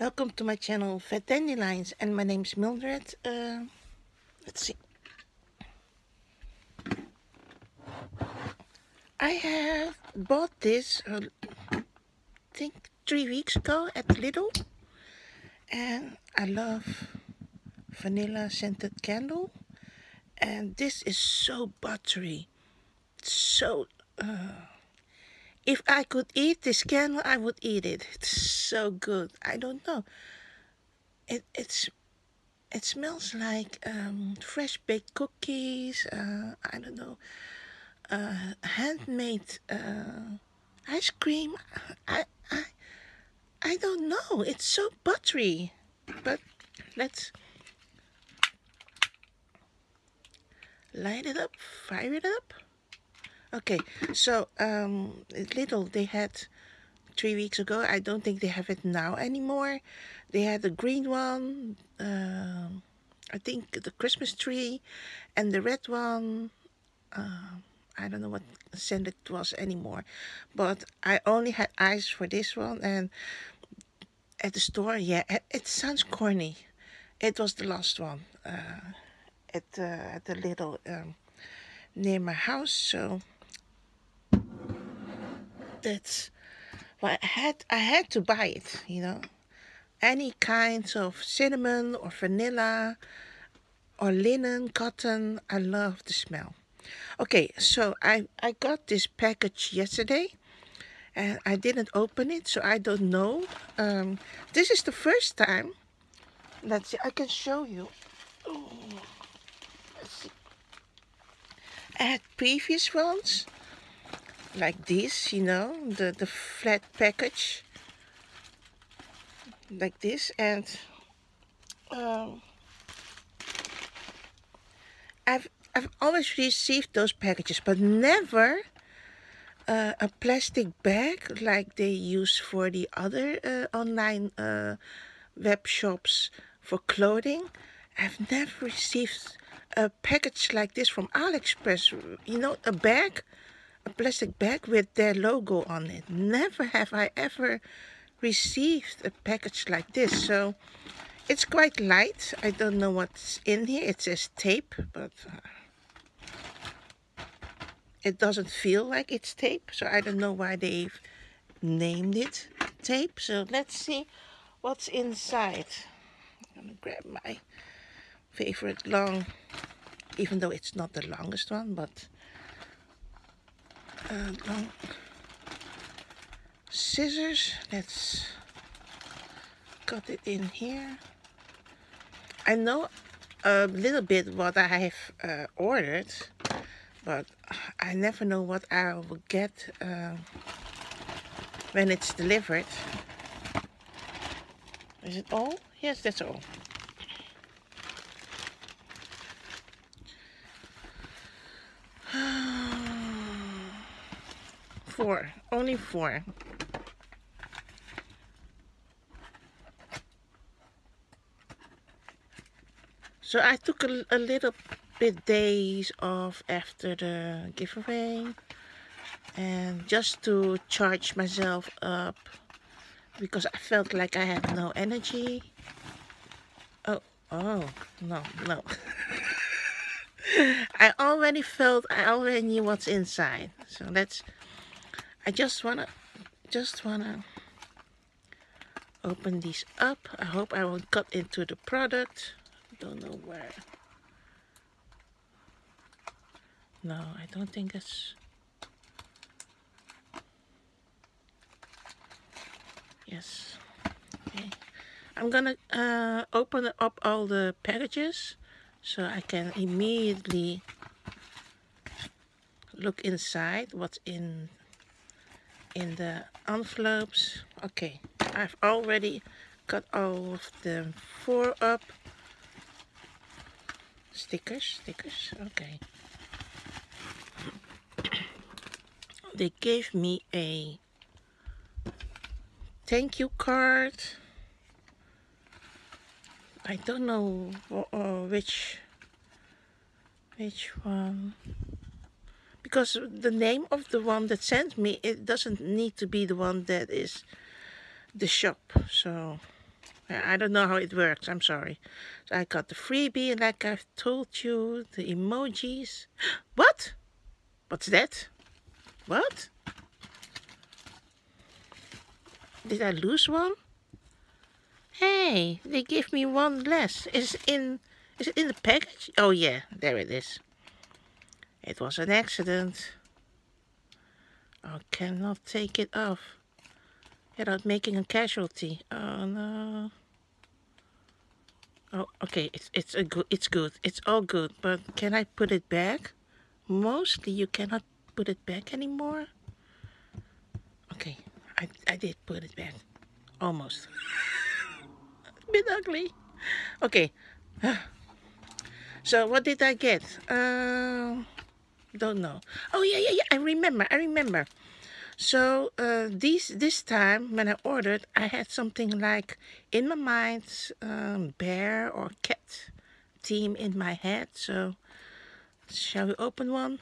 Welcome to my channel Fat Dandelions, and my name is Mildred. Let's see. I have bought this, I think 3 weeks ago at Lidl, and I love vanilla scented candle, and this is so buttery, so if I could eat this candle, I would eat it. It's so good. I don't know. It smells like fresh baked cookies. I don't know. Handmade ice cream. I don't know. It's so buttery. But let's light it up. Fire it up. Okay, so Lidl, they had 3 weeks ago. I don't think they have it now anymore. They had the green one, I think the Christmas tree, and the red one. I don't know what scent it was anymore, but I only had eyes for this one. And at the store, yeah, it sounds corny. It was the last one at the Lidl near my house, so. That's why I had to buy it, you know. Any kinds of cinnamon or vanilla or linen, cotton. I love the smell. Okay, so I got this package yesterday, and I didn't open it, so I don't know. This is the first time. Let's see, I can show you. Oh, let's see. I had previous ones. Like this, you know, the flat package, like this, and I've always received those packages, but never a plastic bag like they use for the other online web shops for clothing. I've never received a package like this from AliExpress, you know, a bag. A plastic bag with their logo on it. Never have I ever received a package like this. So it's quite light. I don't know what's in here. It says tape, but it doesn't feel like it's tape. So I don't know why they've named it tape. So let's see what's inside. I'm gonna grab my favorite long, even though it's not the longest one, but long scissors. Let's cut it in here. I know a little bit what I have ordered, but I never know what I will get when it's delivered. Is it all? Yes, that's all. Four, only four. So I took a little bit days off after the giveaway, and just to charge myself up, because I felt like I had no energy. Oh no. I already knew what's inside. So let's. I just wanna open these up. I hope I won't cut into the product. Don't know where. No, I don't think that's. Yes. Okay. I'm gonna open up all the packages so I can immediately look inside what's in the envelopes. Okay, I've already got all of the four up. Stickers, okay. They gave me a thank you card. I don't know which one. Because the name of the one that sent me, it doesn't need to be the one that is the shop. So I don't know how it works, I'm sorry. So I got the freebie, like I've told you, the emojis. What? What's that? What? Did I lose one? Hey, they give me one less. Is it in the package? Oh yeah, there it is. It was an accident. I cannot take it off without making a casualty. Oh no. Oh, okay, it's good. It's all good, but can I put it back? Mostly you cannot put it back anymore. Okay, I did put it back. Almost. A bit ugly. Okay. So what did I get? Don't know. Oh yeah. I remember. So this time when I ordered, I had something like in my mind, bear or cat theme in my head. So shall we open one?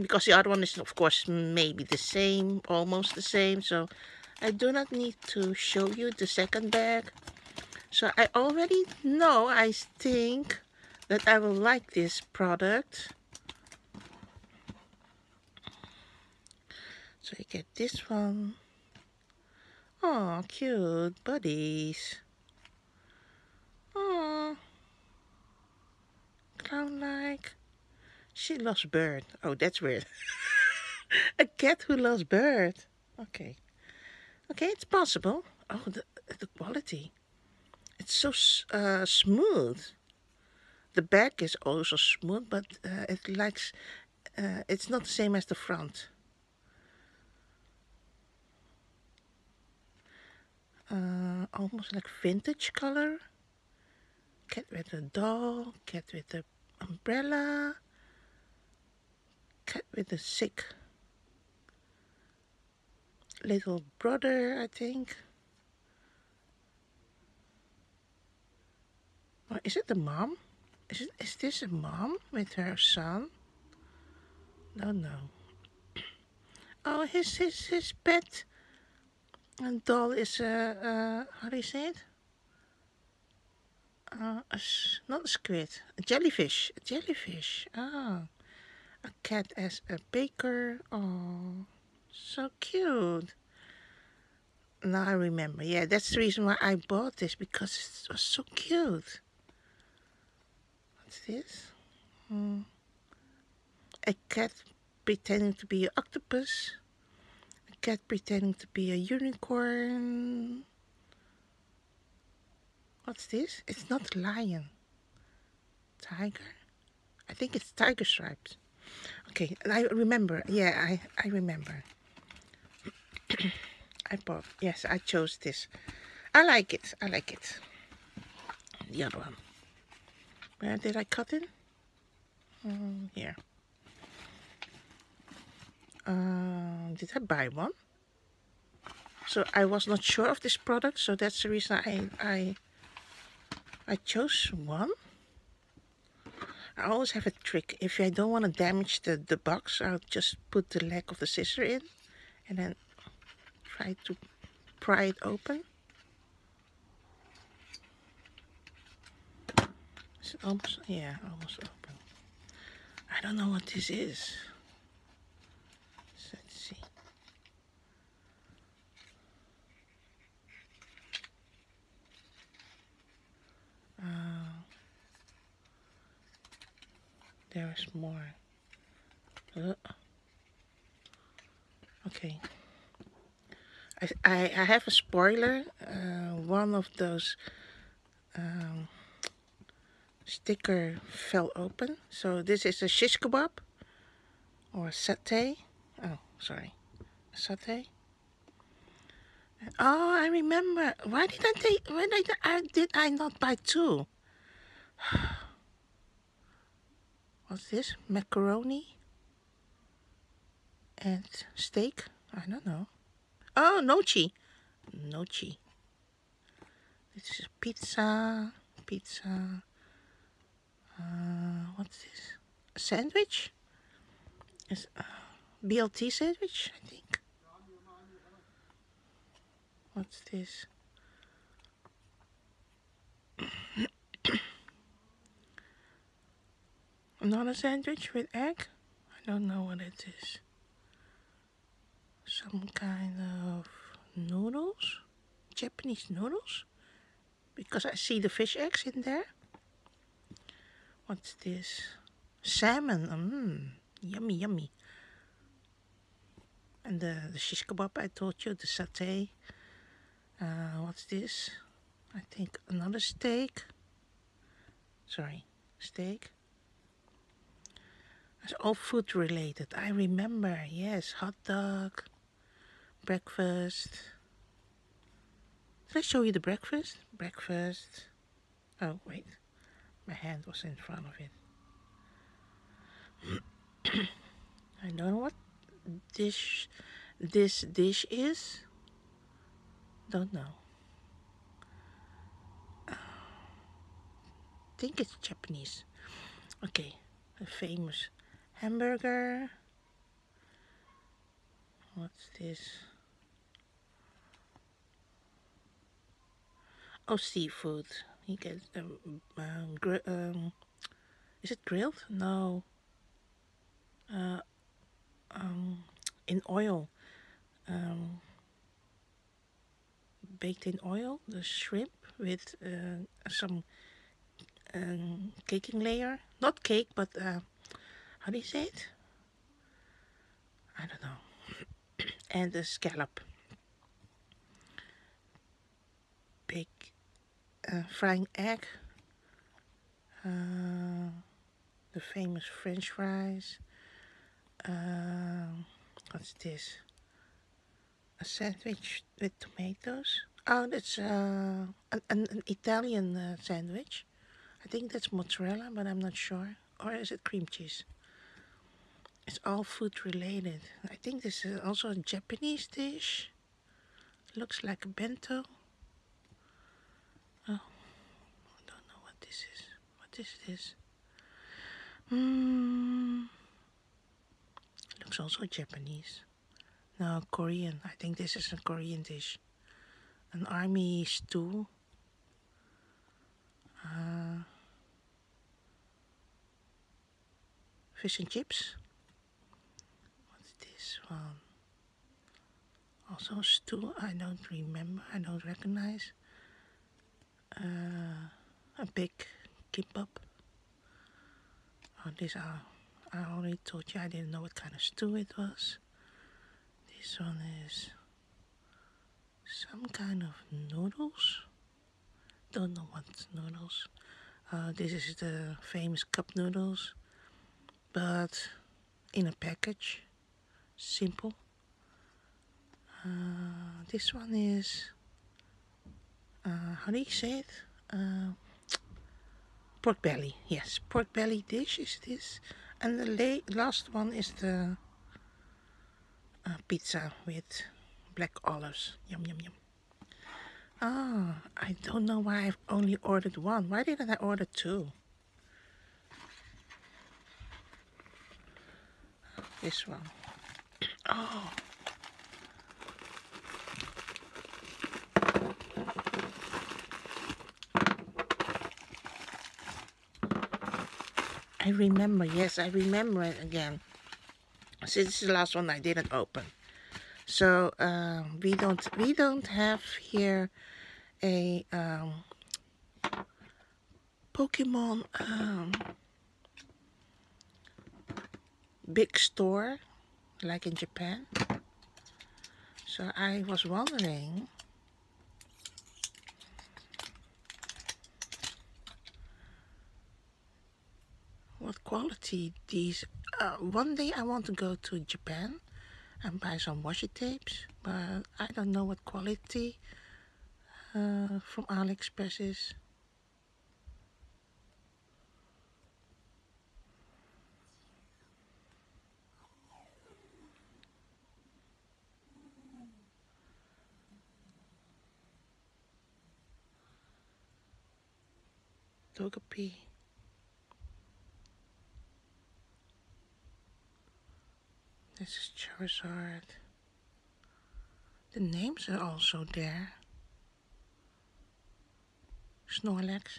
Because the other one is of course maybe the same, almost the same. So I do not need to show you the second bag. So I already know, I think, that I will like this product. So I get this one. Oh, cute buddies. Oh, clown-like. She loves bird. Oh, that's weird. A cat who loves bird. Okay. Okay, it's possible. Oh, the quality. It's so smooth. The back is also smooth, but it likes. It's not the same as the front. Almost like vintage color. Cat with a doll. Cat with an umbrella. Cat with a sick little brother, I think. Oh, is it the mom? Is this a mom with her son? Don't know. Oh, his pet and doll is how do you say it? Not a squid, a jellyfish. A jellyfish. Oh, a cat as a baker. Oh, so cute. Now I remember. Yeah, that's the reason why I bought this, because it was so cute. What's this? A cat pretending to be an octopus. A cat pretending to be a unicorn. What's this? It's not lion. Tiger? I think it's tiger stripes. Okay, and I remember. Yeah, I remember. I bought. Yes, I chose this. I like it. The other one. Where did I cut it? Here. Did I buy one? So I was not sure of this product, so that's the reason I chose one. I always have a trick. If I don't want to damage the box, I'll just put the leg of the scissor in and then try to pry it open. Almost, yeah, almost open. I don't know what this is. Let's see. There is more. Okay. I have a spoiler. One of those. Sticker fell open. So this is a shish kebab or a satay. Oh, sorry. A satay. Oh, I remember. Why did I take, why did I not buy two? What's this? Macaroni and steak? I don't know. Oh, nochi. Nochi. This is pizza. Pizza. What's this? A sandwich? It's a BLT sandwich, I think. What's this? Another sandwich with egg? I don't know what it is. Some kind of noodles? Japanese noodles? Because I see the fish eggs in there. What's this? Salmon. Yummy, yummy. And the shish kebab I told you, the satay. What's this? I think another steak. Sorry, steak. It's all food related. I remember, yes, hot dog, breakfast. Did I show you the breakfast? Breakfast. Oh, wait. My hand was in front of it. I don't know what this dish is. Don't know. I think it's Japanese. Okay, a famous hamburger. What's this? Oh, seafood. You get is it grilled? No. In oil. Baked in oil, the shrimp with some caking layer. Not cake, but how do you say it? I don't know. And the scallop. Big frying egg. The famous French fries. What's this? A sandwich with tomatoes. Oh, that's an Italian sandwich. I think that's mozzarella, but I'm not sure. Or is it cream cheese? It's all food related. I think this is also a Japanese dish. Looks like a bento. Oh, I don't know what this is. What is this? Looks also Japanese. No, Korean. I think this is a Korean dish. An army stew. Fish and chips. What's this one? Also stew. I don't remember. I don't recognize. A big kimbap. Oh, these are. I already told you I didn't know what kind of stew it was. This one is some kind of noodles. Don't know what noodles. This is the famous cup noodles, but in a package. Simple. This one is how do you say it? Pork belly. Yes, pork belly dish is this, and the last one is the. Pizza with black olives. Yum, yum, yum. Ah, I don't know why I've only ordered one. Why didn't I order two? This one. Oh. I remember. Yes, I remember it again. This is the last one I didn't open, so we don't have here a Pokemon big store like in Japan. So I was wondering what quality these. One day I want to go to Japan and buy some washi tapes, but I don't know what quality from AliExpress is. Togepi. This is Charizard. The names are also there. Snorlax.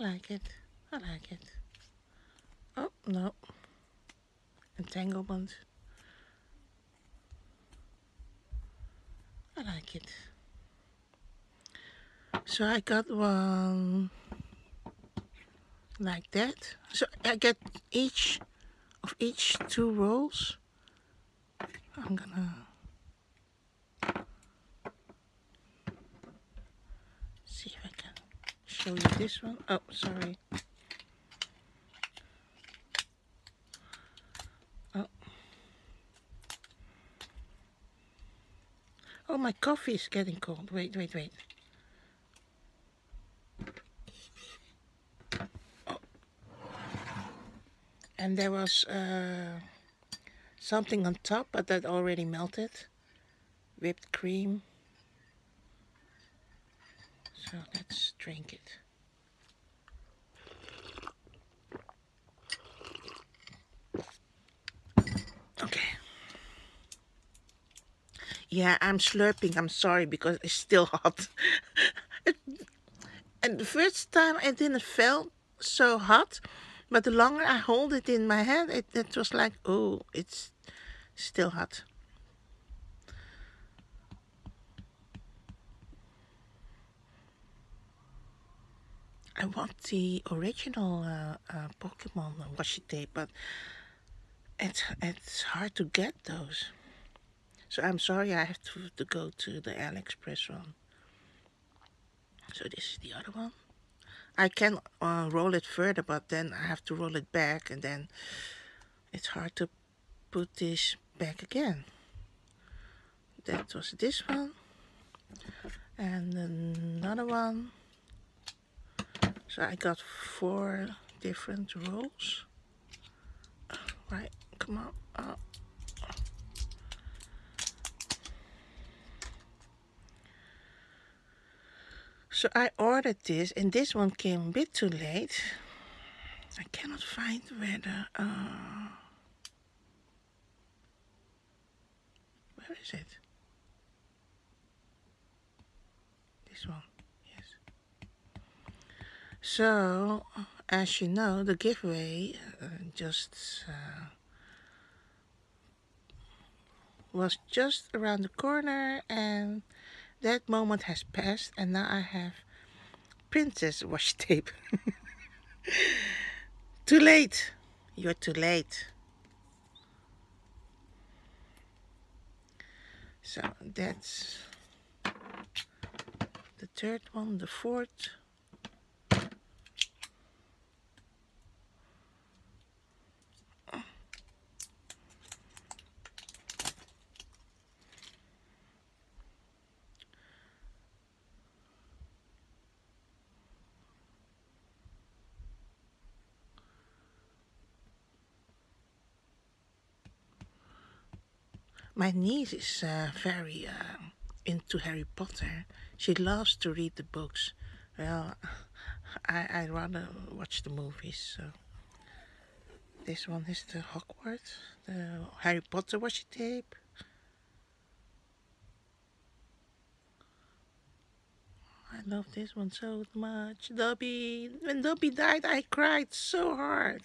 I like it. I like it. Oh, no. Entanglement. I like it. So I got one like that. So I get each two rolls. I'm gonna see if I can show you this one. Oh, sorry. Oh, oh, my coffee is getting cold. Wait, wait, wait. Oh. And there was something on top, but that already melted. Whipped cream. So let's drink it. Okay. Yeah, I'm slurping. I'm sorry because it's still hot. And the first time it didn't feel so hot, but the longer I hold it in my hand, it was like, oh, it's still hot. I want the original Pokemon washi tape, but it's hard to get those. So I'm sorry, I have to go to the AliExpress one. So this is the other one. I can roll it further, but then I have to roll it back, and then it's hard to put this back again. That was this one. And another one. So I got 4 different rolls. Right, come on. So I ordered this, and this one came a bit too late. I cannot find where is it? This one. So, as you know, the giveaway was just around the corner, and that moment has passed, and now I have princess washi tape. Too late. You're too late. So that's the 3rd one, the 4th. My niece is very into Harry Potter. She loves to read the books. Well, I rather watch the movies. So this one is the Hogwarts, the Harry Potter washi tape. I love this one so much. Dobby. When Dobby died, I cried so hard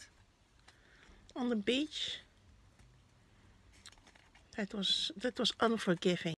on the beach. That was unforgiving.